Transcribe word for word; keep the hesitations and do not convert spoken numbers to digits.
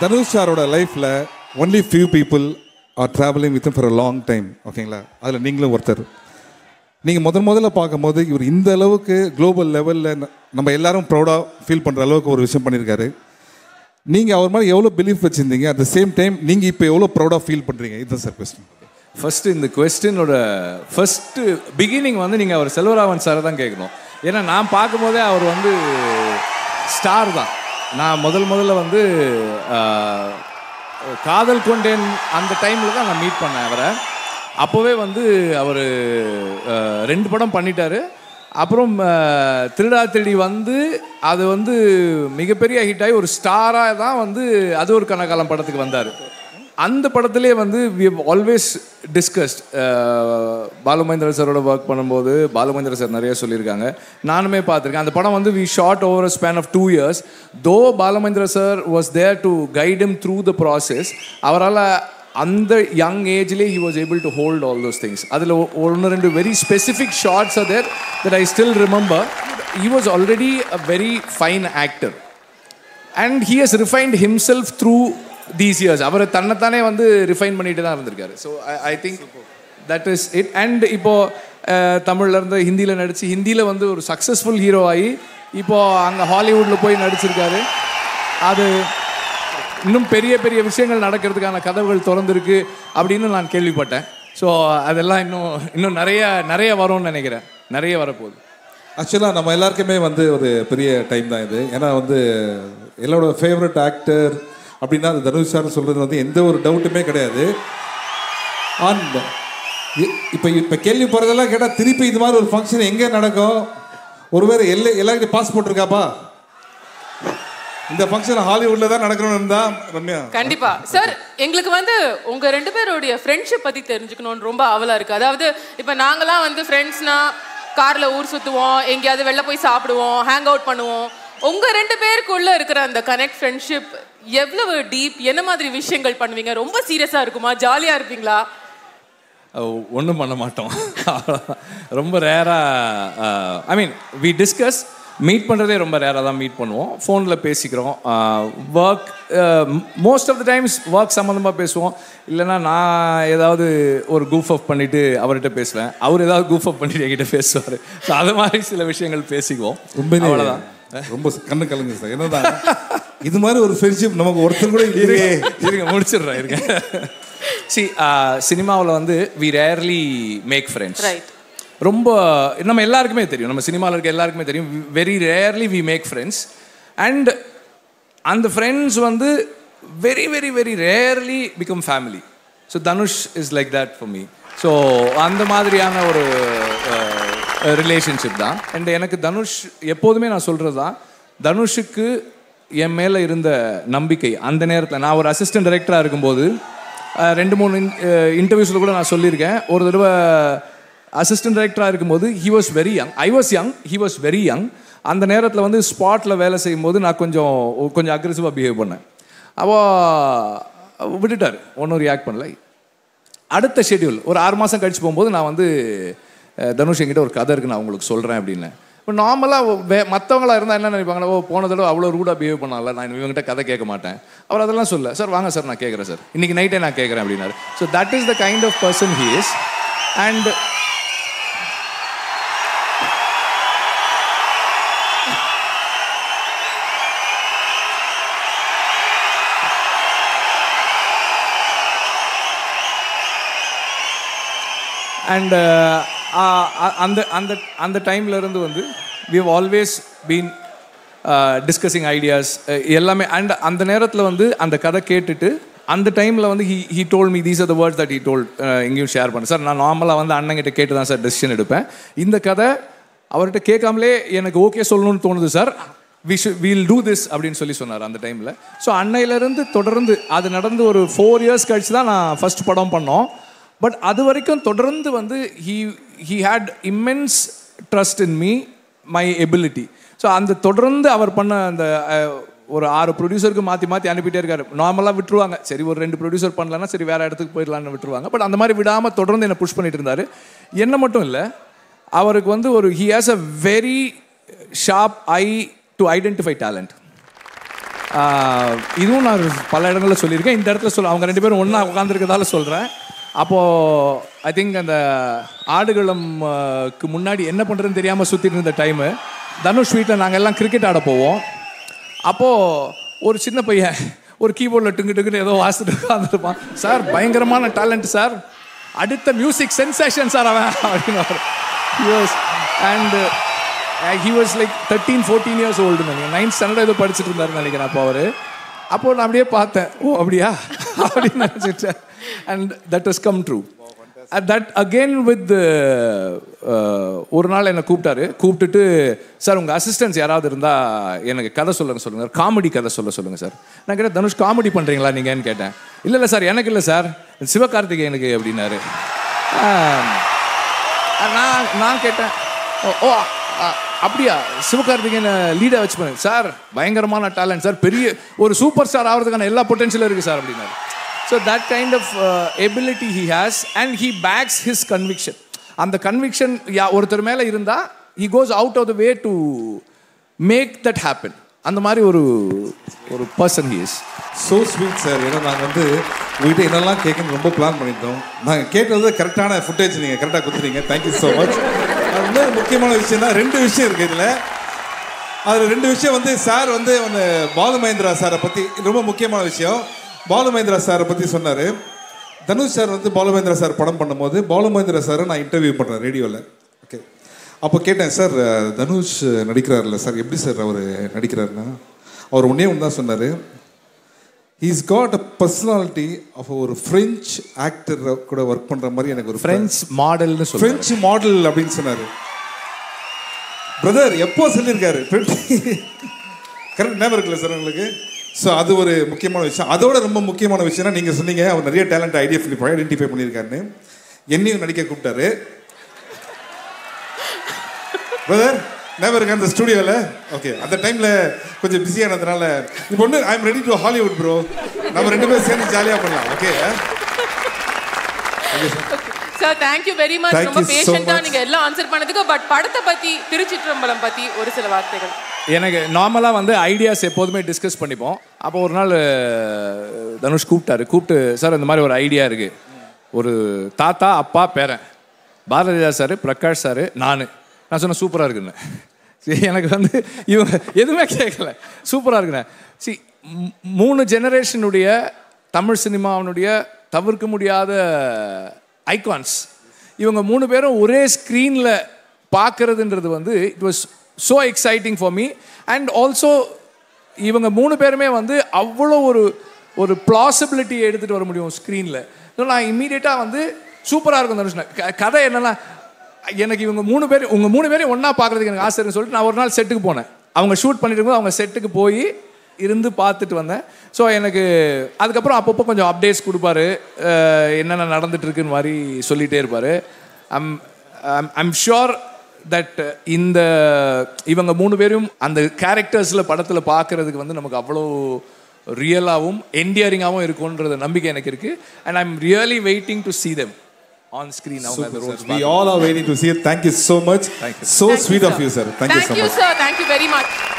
Dhanush saroda lifeல only few people are traveling with him for a long time. ஓகேங்களா, அதில் நீங்களும் ஒருத்தர். நீங்கள் முதல் முதல்ல பார்க்கும்போது இவர் இந்த அளவுக்கு குளோபல் லெவலில் நம்ம எல்லாரும் ப்ரௌடாக ஃபீல் பண்ணுற அளவுக்கு ஒரு விஷயம் பண்ணியிருக்காரு. நீங்கள் அவர் மாதிரி எவ்வளோ பிலீஃப் வச்சுருந்தீங்க, அட் த சேம் டைம் நீங்கள் இப்போ எவ்வளோ ப்ரௌடாக ஃபீல் பண்ணுறீங்க, இதுதான் சார் கொஸ்டின். ஃபஸ்ட்டு இந்த கொஸ்டினோட ஃபஸ்ட்டு பிகினிங் வந்து நீங்கள் அவர் செல்வராமன் சாரை தான் கேட்கணும். ஏன்னா நான் பார்க்கும்போதே அவர் வந்து ஸ்டார் தான். நான் முதல் முதல்ல வந்து காதல் கொண்டேன் அந்த டைமில் தான் நான் மீட் பண்ணேன் அவரை. அப்போவே வந்து அவர் ரெண்டு படம் பண்ணிட்டார். அப்புறம் திருடா திருடி வந்து அது வந்து மிகப்பெரிய ஹிட் ஆகி ஒரு ஸ்டாராக தான் வந்து அது ஒரு கனகாலம் படத்துக்கு வந்தார். அந்த படத்துலேயே வந்து we have always discussed. Balu Mahendra சாரோட ஒர்க் பண்ணும்போது பாலு மகேந்திர சார் நிறைய சொல்லியிருக்காங்க, நானுமே பார்த்துருக்கேன். அந்த படம் வந்து we shot over a span of two years. Though Balu Mahendra sir was there to guide him through the process. அவரால் அந்த யங் ஏஜ்லேயே he was able to hold all those things. அதில் ஒன்று ரெண்டு very specific shots are there that I still remember. He was already a very fine actor and he has refined himself through these years. அவர் தன்னைத்தானே வந்து refine பண்ணிட்டு தான் இருந்திருக்காரு. So I think that is it. And இப்போது தமிழ்லேருந்து ஹிந்தியில் நடித்து ஹிந்தியில் வந்து ஒரு சக்ஸஸ்ஃபுல் ஹீரோ ஆகி இப்போது அங்கே ஹாலிவுட்டில் போய் நடிச்சிருக்காரு. அது இன்னும் பெரிய பெரிய விஷயங்கள் நடக்கிறதுக்கான கதவுகள் திறந்துருக்கு அப்படின்னு நான் கேள்விப்பட்டேன். ஸோ அதெல்லாம் இன்னும் இன்னும் நிறைய நிறைய வரும்னு நினைக்கிறேன். நிறைய வரப்போகுது. ஆக்சுவலாக நம்ம எல்லாருக்குமே வந்து ஒரு பெரிய டைம் தான் இது. ஏன்னா வந்து எல்லாரோட ஃபேவரட் ஆக்டர் அப்படின்னா அது தனுஷ் சார்னு சொல்கிறது வந்து எந்த ஒரு டவுட்டுமே கிடையாது. அண்ட் இப்போ இப்போ கேள்வி போகிறதெல்லாம் கேட்டால் திருப்பி இது மாதிரி ஒரு ஃபங்க்ஷன் எங்கே நடக்கும்? ஒருவேளை எல்லா எல்லாருக்கும் பாஸ்போர்ட் இருக்காப்பா? இந்த ஃபங்க்ஷன் ஹாலிவுட்ல தான் நடக்கணும்னு இருந்தா ரம்யா கண்டிப்பா சார். எங்களுக்கு வந்து உங்க ரெண்டு பேருடைய ஃப்ரெண்ட்ஷிப் பற்றி தெரிஞ்சுக்கணும்னு ரொம்ப ஆவலாக இருக்குது. அதாவது இப்போ நாங்களாம் வந்து ஃப்ரெண்ட்ஸ்னா காரில் ஊர் சுற்றுவோம், எங்கேயாவது வெளில போய் சாப்பிடுவோம், ஹேங் அவுட் பண்ணுவோம். உங்கள் ரெண்டு பேருக்குள்ளே இருக்கிற அந்த கனெக்ட் ஃப்ரெண்ட்ஷிப் எவ்வளவு டீப்? என்ன மாதிரி விஷயங்கள் பண்ணுவீங்க? ரொம்ப சீரியஸாக இருக்குமா? ஜாலியாக இருப்பீங்களா? ஒன்றும் பண்ண மாட்டோம். ரொம்ப ரேராக, I mean we discuss. Meet பண்ணுறதே ரொம்ப ரேராக தான் மீட் பண்ணுவோம். ஃபோனில் பேசிக்கிறோம். Work most of the times work சம்மந்தமாக பேசுவோம். இல்லைனா நான் ஏதாவது ஒரு கூஃப் அப் பண்ணிவிட்டு அவர்கிட்ட பேசுவேன், அவர் ஏதாவது கூஃப் அப் பண்ணிவிட்டு என்கிட்ட பேசுவார். ஸோ அது மாதிரி சில விஷயங்கள் பேசிக்குவோம். ரொம்ப அவ்வளோதான். ரொம்ப கண்ணு கலங்க சார். என்னதான் இது மாதிரி ஒரு ஃப்ரெண்ட்ஷிப் நமக்கு ஒருத்தர் கூட இல்லையே. இருங்க முடிச்சிடுறேன். இருங்க சி சினிமாவில் வந்து வி ரேர்லி மேக் ஃப்ரெண்ட்ஸ். ரொம்ப நம்ம எல்லாருக்குமே தெரியும், நம்ம சினிமாவில் இருக்க எல்லாருக்குமே தெரியும். Very rarely we make friends. And அந்த ஃப்ரெண்ட்ஸ் வந்து very very very rarely become family. So Dhanush is like that for me. So அந்த மாதிரியான ஒரு ரிலேஷன்ஷிப் தான். அண்ட் எனக்கு தனுஷ் எப்போதுமே நான் சொல்கிறது தான், தனுஷுக்கு என் மேலே இருந்த நம்பிக்கை. அந்த நேரத்தில் நான் ஒரு அசிஸ்டன்ட் டைரக்டராக இருக்கும்போது ரெண்டு மூணு இன் இன்டர்வியூஸில் கூட நான் சொல்லியிருக்கேன். ஒரு தடவை அசிஸ்டன்ட் டைரக்டராக இருக்கும்போது he was very young, I was young, he was very young. அந்த நேரத்தில் வந்து ஸ்பாட்டில் வேலை செய்யும்போது நான் கொஞ்சம் கொஞ்சம் அக்ரெசிவாக பிஹேவ் பண்ணேன். அப்போது விட்டுட்டார், ஒன்றும் ரியாக்ட் பண்ணலை. அடுத்த ஷெட்யூல் ஒரு ஆறு மாதம் கழிச்சு போகும்போது நான் வந்து தனுஷ் என்கிட்ட ஒரு கதை இருக்குது, நான் உங்களுக்கு சொல்கிறேன் அப்படின்னு. இப்போ நார்மலாக வே மற்றவங்களாக இருந்தால் என்ன நினைப்பாங்களோ, போன தடவை அவ்வளோ ரூடாக பிஹேவ் பண்ணால நான் இவங்ககிட்ட கதை கேட்க மாட்டேன். அவர் அதெல்லாம் சொல்ல, சார் வாங்க சார் நான் கேட்குறேன் சார், இன்றைக்கி நைட்டே நான் கேட்குறேன் அப்படின்னாரு. So that is the kind of person he is. And And uh, uh, and the and the and the time learned one thing, we have always been uh, discussing ideas. Ellame uh, and and the nerathla one thing, and the kada ketittu, and the time la one thing he he told me these are the words that he told. Engiyum share panna sir, na normala one anna kitta kettu dhan sir decision edupen. Indha kada avarita kekamle enak okay sollonu thonudhu sir. We should we'll do this அப்படினு சொல்லி சொன்னார் அந்த டைம்ல. So அன்னையில இருந்து தொடர்ந்து அது நடந்து ஒரு ஃபோர் இயர்ஸ் கழிச்சு தான் நான் ஃபர்ஸ்ட் படம் பண்ணோம். பட் அது வரைக்கும் தொடர்ந்து வந்து he he had immense trust in me, my ability. So அந்த தொடர்ந்து அவர் பண்ண அந்த ஒரு ஆறு ப்ரொடியூசருக்கு மாற்றி மாற்றி அனுப்பிட்டே இருக்காரு. நார்மலாக விட்டுருவாங்க, சரி ஒரு ரெண்டு ப்ரொடியூசர் பண்ணலன்னா சரி வேறு இடத்துக்கு போயிடலான்னு விட்டுருவாங்க. பட் அந்த மாதிரி விடாமல் தொடர்ந்து என்னை புஷ் பண்ணிட்டு இருந்தார். என்ன மட்டும் இல்லை, அவருக்கு வந்து ஒரு he has a very sharp eye to identify talent. இதுவும் நான் பல இடங்களில் சொல்லியிருக்கேன். இந்த இடத்துல சொல் அவங்க ரெண்டு பேரும் ஒன்றா உட்காந்துருக்கதால சொல்கிறேன். அப்போது ஐ திங்க் அந்த ஆடுகளம்க்கு முன்னாடி என்ன பண்ணுறதுன்னு தெரியாமல் சுற்றிட்டு இருந்த டைமு, தனுஷ் வீட்டில் நாங்கள் எல்லாம் கிரிக்கெட் ஆட போவோம். அப்போது ஒரு சின்ன பையன் ஒரு கீபோர்டில் டிங்கு டிங்குன்னு ஏதோ வாசிட்டு உட்காந்துருப்பான். சார் பயங்கரமான டேலண்ட் சார், அடுத்த மியூசிக் சென்சேஷன் சார் அவன் அப்படின்னு. And he was like thirteen fourteen years old, நீங்கள் நைன்த் ஸ்டாண்டர்டாக ஏதோ படிச்சுட்டு இருந்தாருன்னு நினைக்கிறேன். அப்போ அவர் அப்போ நான் அப்படியே பார்த்தேன், ஓ அப்படியா அப்படின்னு நினச்சிட்டேன். And that has come true. At that again with ஒரு நாள் என்னை கூப்பிட்டாரு. கூப்பிட்டுட்டு சார் உங்கள் அசிஸ்டன்ஸ் யாராவது இருந்தால் எனக்கு கதை சொல்லுங்கள் சொல்லுங்கள் சார், காமெடி கதை சொல்ல சொல்லுங்கள் சார். நான் கேட்டேன், தனுஷ் காமெடி பண்ணுறீங்களா நீங்கன்னு கேட்டேன். இல்லை இல்லை சார் எனக்கு இல்லை சார், சிவகார்த்திகேயனுக்கு அப்படின்னாரு. நான் நான் கேட்டேன், ஓ அப்படியா, சிவகார்த்திகேயனை லீடாக வச்சு பண்ணேன் சார், பயங்கரமான டேலண்ட் சார், பெரிய ஒரு சூப்பர் ஸ்டார் ஆகிறதுக்கான எல்லா பொட்டென்ஷியலும் இருக்குது சார் அப்படின்னாரு. So that kind of uh, ability he has, and he backs his conviction. And the conviction, yeah, oruthar mela irunda, he goes out of the way to make that happen. And the mari oru oru person he is. So sweet sir. Ena naan vandu uite inalla kekkum romba plan pannidom. Naan ketradhu correct ana footage neenga correct ah kuduthireenga. Thank you so much. Adhu mukkiyamaana vishayam na rendu vishayam irukku idhila. Adhu rendu vishayam vandu sir vandu one Balu Mahendra sir pathi romba mukkiyamaana vishayam. Balu Mahindra சாரை பற்றி சொன்னார். Dhanush sir வந்து Balu Mahindra sir படம் பண்ணும்போது பாலு மகேந்திரா சாரை நான் interview பண்ணுறேன் ரேடியோவில். ஓகே, அப்போ கேட்டேன், சார் தனுஷ் நடிக்கிறார்ல சார், எப்படி சார் அவர் நடிக்கிறாருன்னா, அவர் ஒன்றே ஒன்று தான் சொன்னார், he's got a personality of ஒரு ஃப்ரெஞ்ச் ஆக்டர் கூட ஒர்க் பண்ணுற மாதிரி எனக்கு ஒரு ஃப்ரெஞ்ச் மாடல்னு சொல்லி ஃப்ரெஞ்ச் மாடல் அப்படின்னு சொன்னார். பிரதர் எப்போ சொல்லியிருக்காரு, கரெக்ட் ஞாபகம் இருக்குல்ல சார் உங்களுக்கு. ஸோ அது ஒரு முக்கியமான விஷயம். அதோட ரொம்ப முக்கியமான விஷயம்னா, நீங்கள் சொன்னீங்க அவர் நிறைய டேலண்ட் ஐடியா ஐடென்டிஃபை பண்ணியிருக்காருன்னு. என்னையும் நடிக்க கூப்பிட்டாரு பிரதர், ஞாபகம் இருக்கா அந்த ஸ்டூடியோவில்? ஓகே, அந்த டைமில் கொஞ்சம் பிஸியானதுனால இப்போ ஒன்று I am ready to Hollywood bro, நம்ம ரெண்டு பேரும் சேர்ந்து ஜாலியாக பண்ணலாம். Okay sir, thank you very much. ரொம்ப பேஷண்டாக நீங்கள் எல்லாம் ஆன்சர் பண்ணதுக்கு. பட் படத்தை பற்றி, திருச்சிற்றம்பலம் பற்றி ஒரு சில வார்த்தைகள். எனக்கு நார்மலாக வந்து ஐடியாஸ் எப்போதுமே டிஸ்கஸ் பண்ணிப்போம். அப்போ ஒரு நாள் தனுஷ் கூப்பிட்டாரு. கூப்பிட்டு சார் இந்த மாதிரி ஒரு ஐடியா இருக்குது, ஒரு தாத்தா அப்பா பேரன், பாரதிராஜா சார், பிரகாஷ் சார், நான் நான் சொன்னேன் சூப்பராக இருக்குண்ணே. சரி, எனக்கு வந்து இவங்க எதுவுமே கேட்கல, சூப்பராக இருக்குண்ணே. சரி, மூணு ஜெனரேஷனுடைய தமிழ் சினிமாவினுடைய தவிர்க்க முடியாத ஐகான்ஸ், இவங்க மூணு பேரும் ஒரே ஸ்க்ரீனில் பார்க்குறதுன்றது வந்து it was so exciting for me. And also இவங்க மூணு பேருமே வந்து அவ்வளோ ஒரு ஒரு ப்ளாசிபிலிட்டி எடுத்துகிட்டு வர முடியும் ஸ்க்ரீனில். ஸோ நான் இம்மீடியட்டாக வந்து சூப்பராக இருக்கும் தனுஷ். க கதை என்னென்னா, எனக்கு இவங்க மூணு பேர் உங்கள் மூணு பேரையும் ஒன்றா பார்க்குறதுக்கு எனக்கு ஆசைன்னு சொல்லிட்டு நான் ஒரு நாள் செட்டுக்கு போனேன். அவங்க ஷூட் பண்ணிட்டு இருக்கும்போது அவங்க செட்டுக்கு போய் இருந்து பார்த்துட்டு வந்தேன். ஸோ எனக்கு அதுக்கப்புறம் அப்பப்போ கொஞ்சம் அப்டேட்ஸ் கொடுப்பாரு, என்னென்ன நடந்துகிட்ருக்குன்னு மாதிரி சொல்லிகிட்டே இருப்பார். ஐம் ஐம் ஷுர் தட் இந்த இவங்க மூணு பேரும் அந்த கேரக்டர்ஸில் படத்தில் பார்க்குறதுக்கு வந்து நமக்கு அவ்வளோ ரியலாகவும் என்டியரிங்காகவும் இருக்கும்ன்றது நம்பிக்கை எனக்கு இருக்குது. And I'm really waiting to see them on screen. We all are waiting to see it. Thank you so much. Thank you. So sweet of you sir. Thank you so much. Thank you sir. Thank you very much.